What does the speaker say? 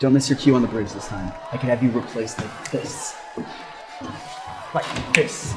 Don't miss your cue on the bridge this time. I could have you replaced like this. Like this.